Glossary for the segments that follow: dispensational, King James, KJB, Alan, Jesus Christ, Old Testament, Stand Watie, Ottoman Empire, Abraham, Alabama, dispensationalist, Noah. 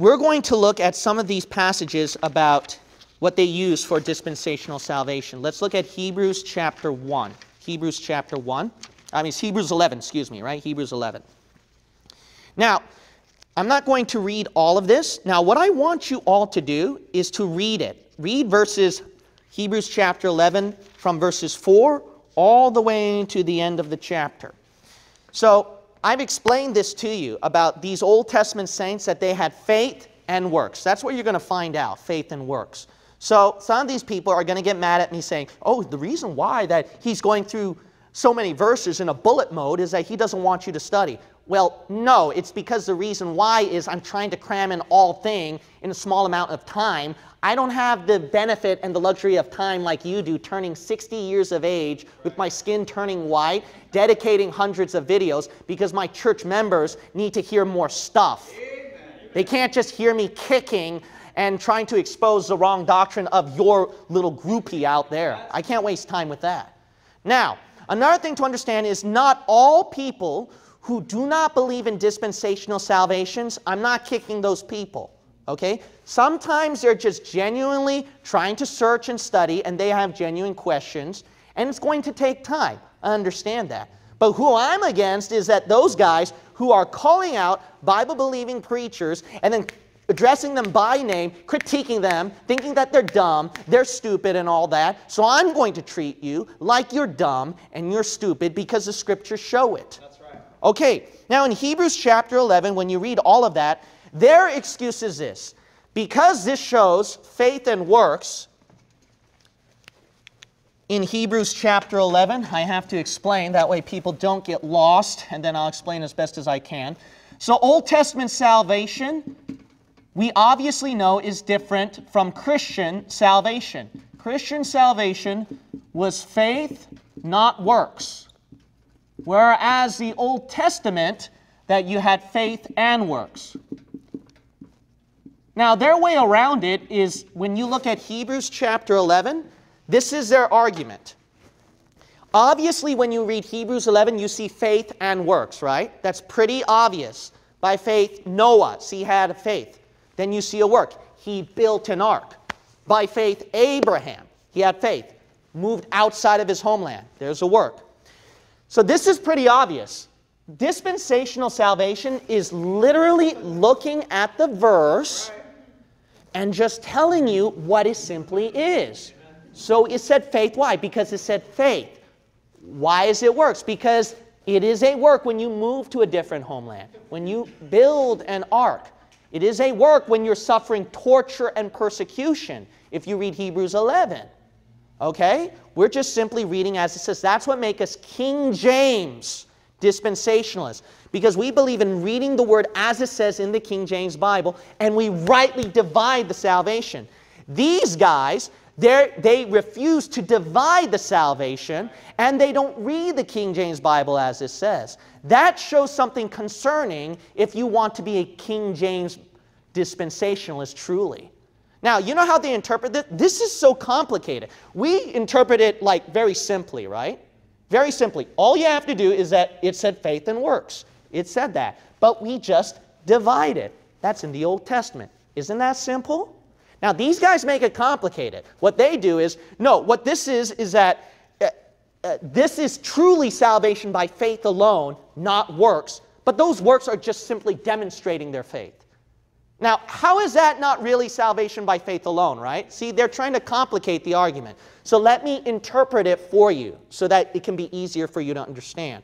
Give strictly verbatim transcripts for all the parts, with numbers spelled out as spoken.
We're going to look at some of these passages about what they use for dispensational salvation. Let's look at Hebrews chapter one. Hebrews chapter one. I mean, it's Hebrews eleven, excuse me, right? Hebrews eleven. Now, I'm not going to read all of this. Now, what I want you all to do is to read it. Read verses, Hebrews chapter eleven, from verses four all the way to the end of the chapter. So, I've explained this to you about these Old Testament saints, that they had faith and works. That's what you're going to find out, faith and works. So, some of these people are going to get mad at me saying, oh, the reason why that he's going through so many verses in a bullet mode is that he doesn't want you to study. Well, no, it's because the reason why is I'm trying to cram in all thing in a small amount of time. I don't have the benefit and the luxury of time like you do, turning sixty years of age with my skin turning white, dedicating hundreds of videos, because my church members need to hear more stuff. Amen. They can't just hear me kicking and trying to expose the wrong doctrine of your little groupie out there. I can't waste time with that. Now, another thing to understand is not all people who do not believe in dispensational salvations, I'm not kicking those people, okay? Sometimes they're just genuinely trying to search and study, and they have genuine questions, and it's going to take time. I understand that. But who I'm against is that those guys who are calling out Bible-believing preachers and then addressing them by name, critiquing them, thinking that they're dumb, they're stupid and all that. So I'm going to treat you like you're dumb and you're stupid because the scriptures show it. That's right. Okay, now in Hebrews chapter eleven, when you read all of that, their excuse is this. Because this shows faith and works, in Hebrews chapter eleven, I have to explain, that way people don't get lost, and then I'll explain as best as I can. So Old Testament salvation, we obviously know, is different from Christian salvation. Christian salvation was faith, not works. Whereas the Old Testament, that you had faith and works. Now, their way around it is, when you look at Hebrews chapter eleven, this is their argument. Obviously, when you read Hebrews eleven, you see faith and works, right? That's pretty obvious. By faith, Noah, see, had faith. Then you see a work. He built an ark. By faith, Abraham, he had faith, moved outside of his homeland. There's a work. So this is pretty obvious. Dispensational salvation is literally looking at the verse and just telling you what it simply is. So it said faith. Why? Because it said faith. Why is it works? Because it is a work when you move to a different homeland, when you build an ark. It is a work when you're suffering torture and persecution, if you read Hebrews eleven. Okay? We're just simply reading as it says. That's what makes us King James dispensationalists, because we believe in reading the word as it says in the King James Bible, and we rightly divide the salvation. These guys, they refuse to divide the salvation, and they don't read the King James Bible as it says. That shows something concerning if you want to be a King James dispensationalist truly. Now, you know how they interpret this? This is so complicated. We interpret it like very simply, right? Very simply. All you have to do is that it said faith and works. It said that. But we just divide it. That's in the Old Testament. Isn't that simple? Now, these guys make it complicated. What they do is, no, what this is is that Uh, this is truly salvation by faith alone, not works, but those works are just simply demonstrating their faith. Now, how is that not really salvation by faith alone, right? See, they're trying to complicate the argument. So let me interpret it for you so that it can be easier for you to understand.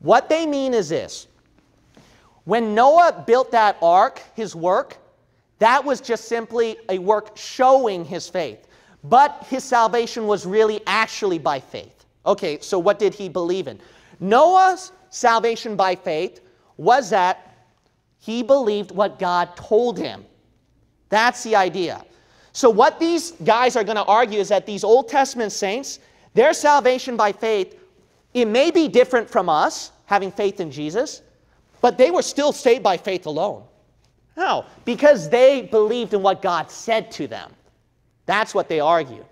What they mean is this. When Noah built that ark, his work, that was just simply a work showing his faith. But his salvation was really actually by faith. Okay, so what did he believe in? Noah's salvation by faith was that he believed what God told him. That's the idea. So what these guys are going to argue is that these Old Testament saints, their salvation by faith, it may be different from us, having faith in Jesus, but they were still saved by faith alone. How? Because they believed in what God said to them. That's what they argue.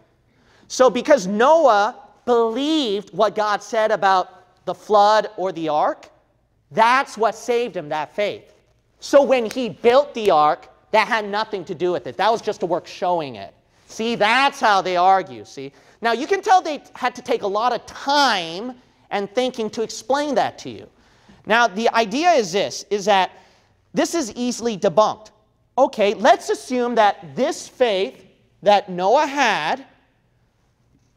So because Noah believed what God said about the flood or the ark, that's what saved him, that faith. So when he built the ark, That had nothing to do with it. That was just a work showing it. See, that's how they argue, see? Now, you can tell they had to take a lot of time and thinking to explain that to you. Now, the idea is this, is that this is easily debunked. Okay, let's assume that this faith that Noah had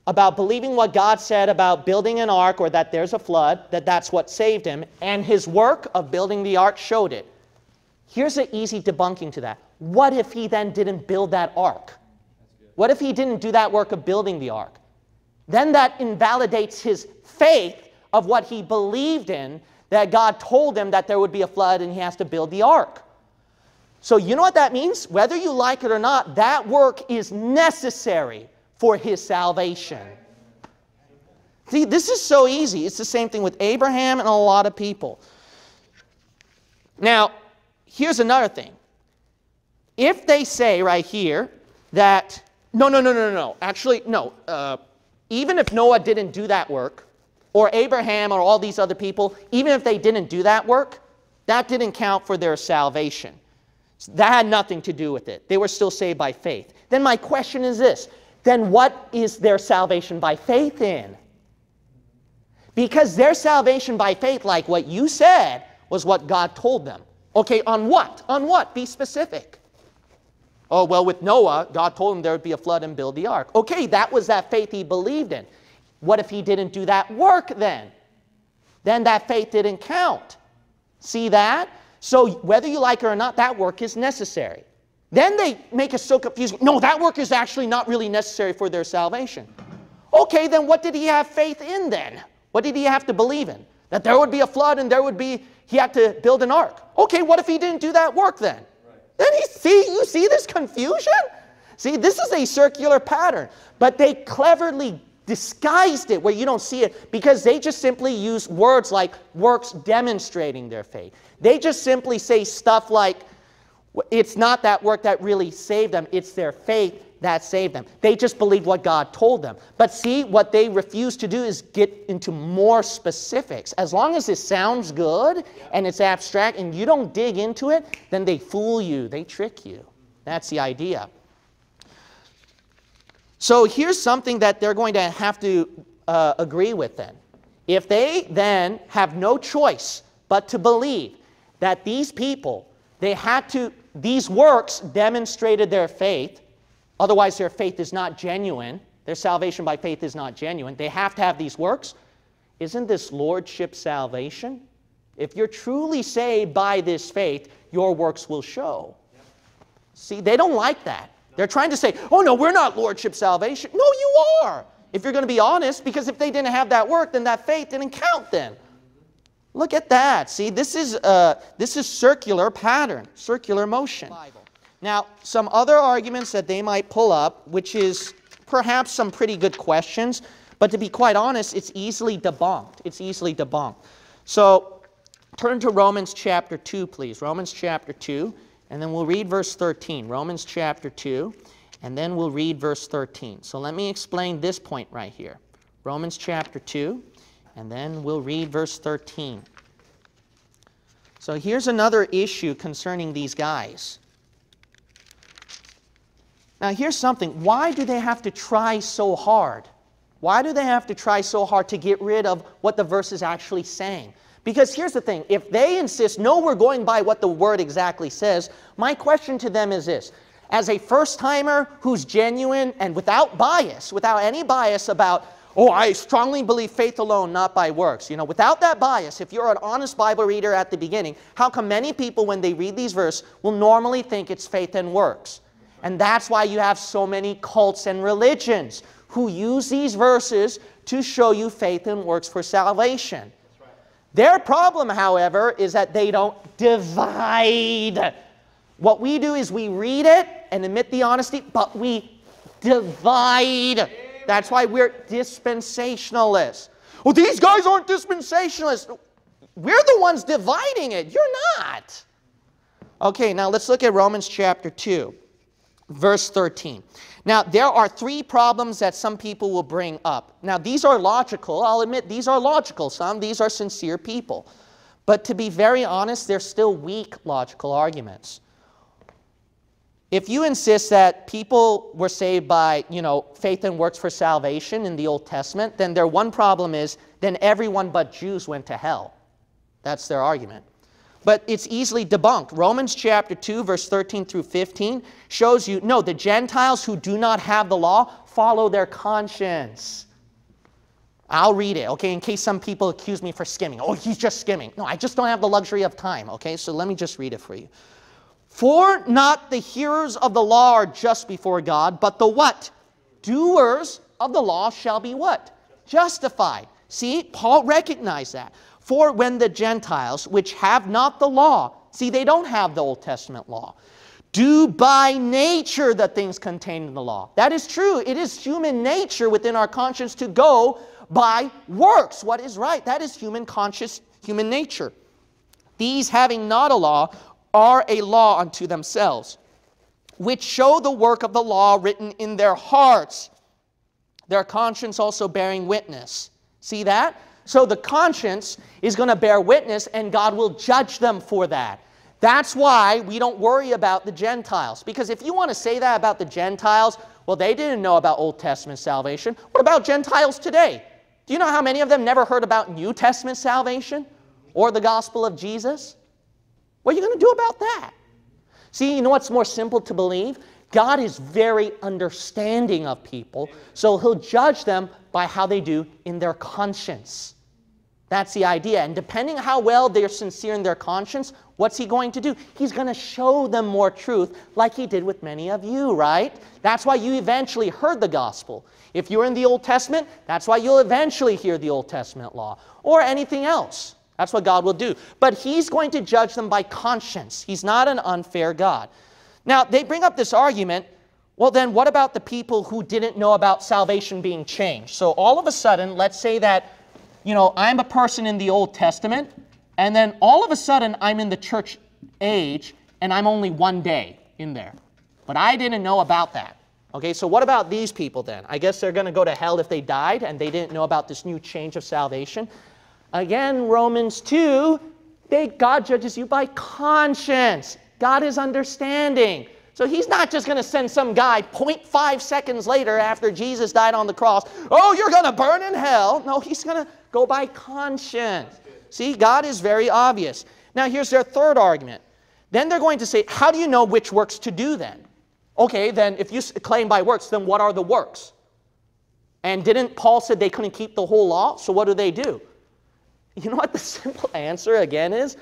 about believing what God said about building an ark or that there's a flood, that that's what saved him, and his work of building the ark showed it. Here's an easy debunking to that. What if he then didn't build that ark? What if he didn't do that work of building the ark? Then that invalidates his faith of what he believed in, that God told him that there would be a flood and he has to build the ark. So you know what that means? Whether you like it or not, that work is necessary for his salvation. See, this is so easy. It's the same thing with Abraham and a lot of people. Now, here's another thing. If they say right here that, no, no, no, no, no, actually, no, uh, even if Noah didn't do that work, or Abraham or all these other people, even if they didn't do that work, that didn't count for their salvation. That had nothing to do with it. They were still saved by faith. Then my question is this, then what is their salvation by faith in? Because their salvation by faith, like what you said, was what God told them. Okay, on what? On what? Be specific. Oh, well, with Noah, God told him there would be a flood and build the ark. Okay, that was that faith he believed in. What if he didn't do that work then? Then that faith didn't count. See that? So whether you like it or not, that work is necessary. Then they make us so confused. No, that work is actually not really necessary for their salvation. Okay, then what did he have faith in then? What did he have to believe in? That there would be a flood and there would be, he had to build an ark. Okay, what if he didn't do that work then? Right. Then he, see, you see this confusion? See, this is a circular pattern, but they cleverly disguised it where you don't see it because they just simply use words like works demonstrating their faith. They just simply say stuff like, it's not that work that really saved them, it's their faith that saved them. They just believed what God told them. But see, what they refuse to do is get into more specifics. As long as it sounds good and it's abstract and you don't dig into it, then they fool you, they trick you. That's the idea. So here's something that they're going to have to uh, agree with then. If they then have no choice but to believe that these people, they had to, these works demonstrated their faith, otherwise their faith is not genuine, their salvation by faith is not genuine, they have to have these works. Isn't this lordship salvation? If you're truly saved by this faith, your works will show. See, they don't like that. They're trying to say, oh no, we're not lordship salvation. No, you are, if you're going to be honest, because if they didn't have that work, then that faith didn't count then. Look at that. See, this is, uh, this is circular pattern, circular motion. Bible. Now, some other arguments that they might pull up, which is perhaps some pretty good questions, but to be quite honest, it's easily debunked. It's easily debunked. So turn to Romans chapter two, please. Romans chapter two. And then we'll read verse thirteen, Romans chapter two, and then we'll read verse thirteen. So let me explain this point right here. Romans chapter two, and then we'll read verse thirteen. So here's another issue concerning these guys. Now here's something. Why do they have to try so hard? Why do they have to try so hard to get rid of what the verse is actually saying? Because here's the thing, if they insist, no, we're going by what the word exactly says, my question to them is this. As a first-timer who's genuine and without bias, without any bias about, oh, I strongly believe faith alone, not by works. You know, without that bias, if you're an honest Bible reader at the beginning, how come many people, when they read these verses, will normally think it's faith and works? And that's why you have so many cults and religions who use these verses to show you faith and works for salvation. Their problem, however, is that they don't divide. What we do is we read it and admit the honesty, but we divide. That's why we're dispensationalists. Well, these guys aren't dispensationalists. We're the ones dividing it. You're not. Okay, now let's look at Romans chapter two, verse thirteen. Now, there are three problems that some people will bring up. Now, these are logical. I'll admit these are logical. Some, these are sincere people. But to be very honest, they're still weak logical arguments. If you insist that people were saved by, you know, faith and works for salvation in the Old Testament, then their one problem is then everyone but Jews went to hell. That's their argument. But it's easily debunked. Romans chapter two, verse thirteen through fifteen shows you, no, the Gentiles who do not have the law follow their conscience. I'll read it, okay, in case some people accuse me for skimming. Oh, he's just skimming. No, I just don't have the luxury of time, okay? So let me just read it for you. For not the hearers of the law are just before God, but the what? Doers of the law shall be what? Justified. See, Paul recognized that. For when the Gentiles, which have not the law, see, they don't have the Old Testament law, do by nature the things contained in the law. That is true. It is human nature within our conscience to go by works, what is right. That is human conscious, human nature. These having not a law are a law unto themselves, which show the work of the law written in their hearts, their conscience also bearing witness. See that? So the conscience is going to bear witness, and God will judge them for that. That's why we don't worry about the Gentiles. Because if you want to say that about the Gentiles, well, they didn't know about Old Testament salvation. What about Gentiles today? Do you know how many of them never heard about New Testament salvation or the gospel of Jesus? What are you going to do about that? See, you know what's more simple to believe? God is very understanding of people, so he'll judge them by how they do in their conscience. That's the idea. And depending how well they're sincere in their conscience, what's he going to do? He's going to show them more truth, like he did with many of you, right? That's why you eventually heard the gospel. If you're in the Old Testament, that's why you'll eventually hear the Old Testament law or anything else. That's what God will do. But he's going to judge them by conscience. He's not an unfair God. Now, they bring up this argument, well, then what about the people who didn't know about salvation being changed? So all of a sudden, let's say that, you know, I'm a person in the Old Testament, and then all of a sudden I'm in the church age, and I'm only one day in there. But I didn't know about that. Okay, so what about these people then? I guess they're going to go to hell if they died and they didn't know about this new change of salvation. Again, Romans two, they, God judges you by conscience. God is understanding. So he's not just going to send some guy zero point five seconds later after Jesus died on the cross, oh, you're going to burn in hell. No, he's going to go by conscience. See, God is very obvious. Now, here's their third argument. Then they're going to say, how do you know which works to do then? Okay, then if you claim by works, then what are the works? And didn't Paul said they couldn't keep the whole law? So what do they do? You know what the simple answer again is?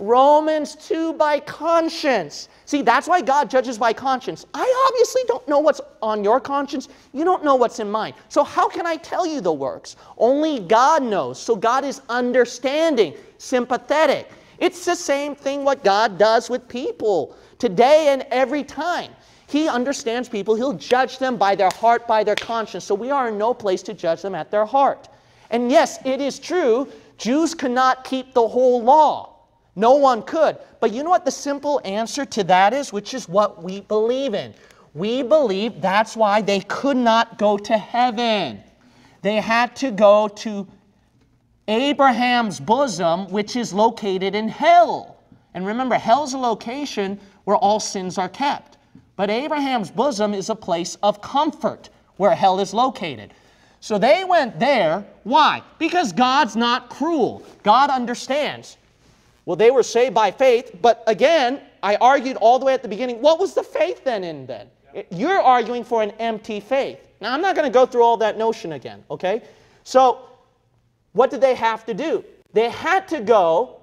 Romans two, by conscience. See, that's why God judges by conscience. I obviously don't know what's on your conscience. You don't know what's in mine. So how can I tell you the works? Only God knows. So God is understanding, sympathetic. It's the same thing what God does with people today and every time. He understands people. He'll judge them by their heart, by their conscience. So we are in no place to judge them at their heart. And yes, it is true, Jews could not keep the whole law. No one could. But you know what the simple answer to that is, which is what we believe in. We believe that's why they could not go to heaven. They had to go to Abraham's bosom, which is located in hell. And remember, hell's a location where all sins are kept. But Abraham's bosom is a place of comfort where hell is located. So they went there. Why? Because God's not cruel. God understands. Well, they were saved by faith. But again, I argued all the way at the beginning, what was the faith then in then? It, you're arguing for an empty faith. Now, I'm not going to go through all that notion again, okay? So what did they have to do? They had to go.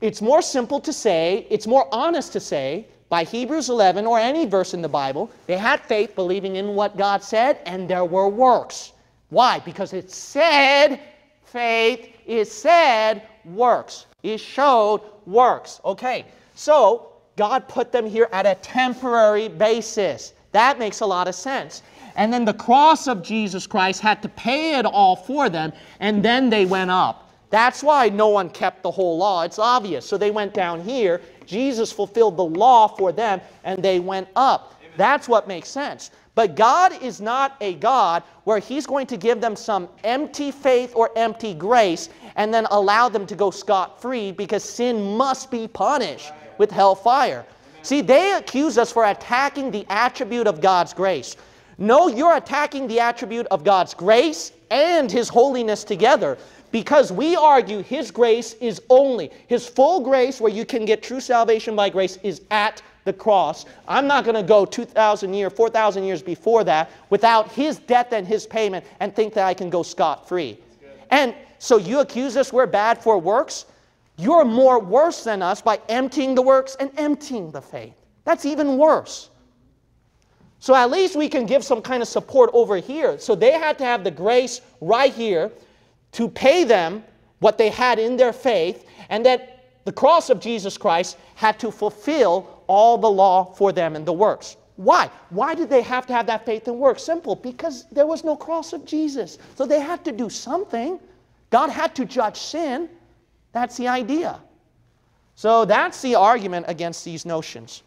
It's more simple to say, it's more honest to say, by Hebrews eleven or any verse in the Bible, they had faith believing in what God said, and there were works. Why? Because it said faith is said works. It showed works. Okay, so God put them here at a temporary basis. That makes a lot of sense. And then the cross of Jesus Christ had to pay it all for them, and then they went up. That's why no one kept the whole law. It's obvious. So they went down here. Jesus fulfilled the law for them, and they went up. Amen. That's what makes sense. But God is not a God where he's going to give them some empty faith or empty grace and then allow them to go scot-free, because sin must be punished with hellfire. See, they accuse us for attacking the attribute of God's grace. No, you're attacking the attribute of God's grace and His holiness together, because we argue His grace is only, His full grace where you can get true salvation by grace is at the cross. I'm not going to go two thousand years, four thousand years before that without His death and His payment and think that I can go scot-free. And so you accuse us we're bad for works. You're more worse than us by emptying the works and emptying the faith. That's even worse. So at least we can give some kind of support over here. So they had to have the grace right here to pay them what they had in their faith, and that the cross of Jesus Christ had to fulfill all the law for them in the works. Why? Why did they have to have that faith and works? Simple, because there was no cross of Jesus. So they had to do something. God had to judge sin. That's the idea. So that's the argument against these notions.